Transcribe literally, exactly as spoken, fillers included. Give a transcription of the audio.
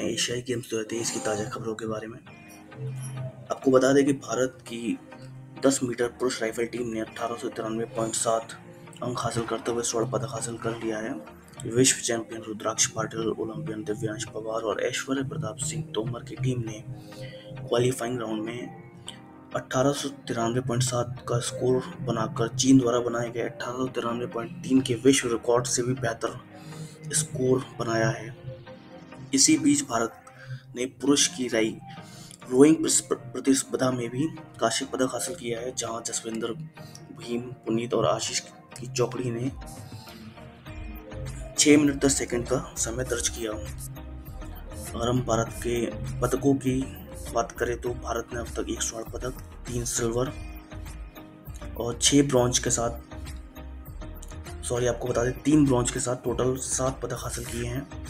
एशियाई गेम्स दो हज़ार तेईस की ताज़ा खबरों के बारे में आपको बता दें कि भारत की दस मीटर पुरुष राइफल टीम ने अट्ठारह सौ तिरानवे पॉइंट सात अंक हासिल करते हुए स्वर्ण पदक हासिल कर लिया है। विश्व चैंपियन रुद्राक्ष पाटिल, ओलंपियन दिव्यांश पवार और ऐश्वर्य प्रताप सिंह तोमर की टीम ने क्वालिफाइंग राउंड में अट्ठारह सौ तिरानवे पॉइंट सात का स्कोर बनाकर चीन द्वारा बनाए गए अट्ठारह सौ तिरानवे पॉइंट तीन के विश्व रिकॉर्ड से भी बेहतर स्कोर बनाया है। इसी बीच भारत ने पुरुष की राई रोइंग प्रतिस्पर्धा में भी कांस्य पदक हासिल किया है, जहां जसविंदर भीम, पुनीत और आशीष की चौकड़ी ने छः मिनट दस सेकंड का समय दर्ज किया। अगर हम भारत के पदकों की बात करें तो भारत ने अब तक एक स्वर्ण पदक, तीन सिल्वर और छः ब्रॉन्ज के साथ सॉरी आपको बता दें तीन ब्रॉन्ज के साथ टोटल सात पदक हासिल किए हैं।